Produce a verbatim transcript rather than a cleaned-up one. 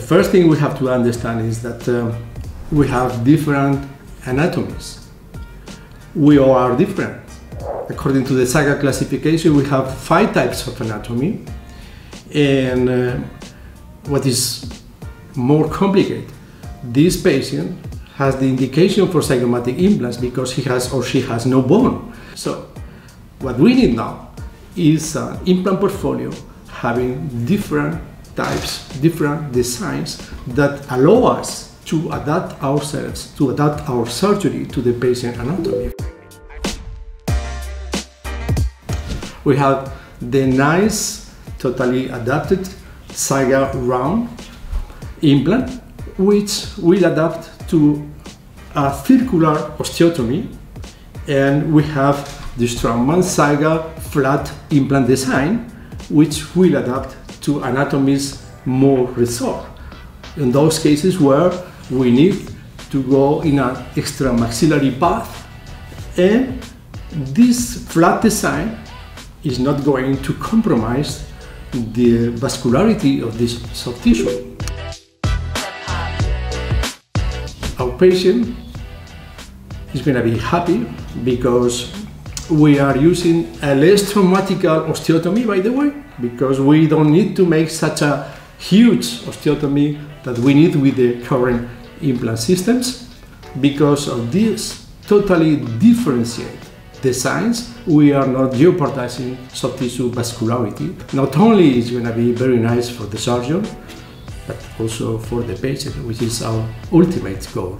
The first thing we have to understand is that uh, we have different anatomies. We all are different. According to the SIGA classification, we have five types of anatomy, and uh, what is more complicated, this patient has the indication for zygomatic implants because he has or she has no bone. So what we need now is an implant portfolio having different types, different designs that allow us to adapt ourselves, to adapt our surgery to the patient anatomy. We have the nice, totally adapted SIGA round implant, which will adapt to a circular osteotomy, and we have the Straumann Saiga flat implant design, which will adapt to anatomies more resort. In those cases where we need to go in an extra maxillary path, and this flat design is not going to compromise the vascularity of this soft tissue. Our patient is going to be happy because we are using a less traumatic osteotomy, by the way, because we don't need to make such a huge osteotomy that we need with the current implant systems. Because of this totally differentiated designs, we are not jeopardizing soft tissue vascularity. Not only is going to be very nice for the surgeon, but also for the patient, which is our ultimate goal.